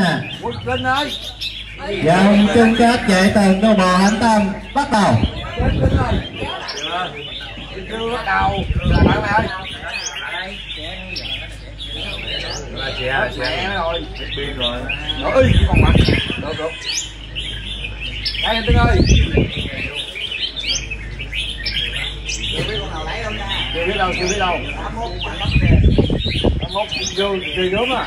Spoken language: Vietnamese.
nè. Dạ ông chung các chạy tầng đô bò Hán Tâm bắt đầu. Đây Tinh ơi. Chưa biết đâu, chưa biết đâu. 81 chơi gớm à.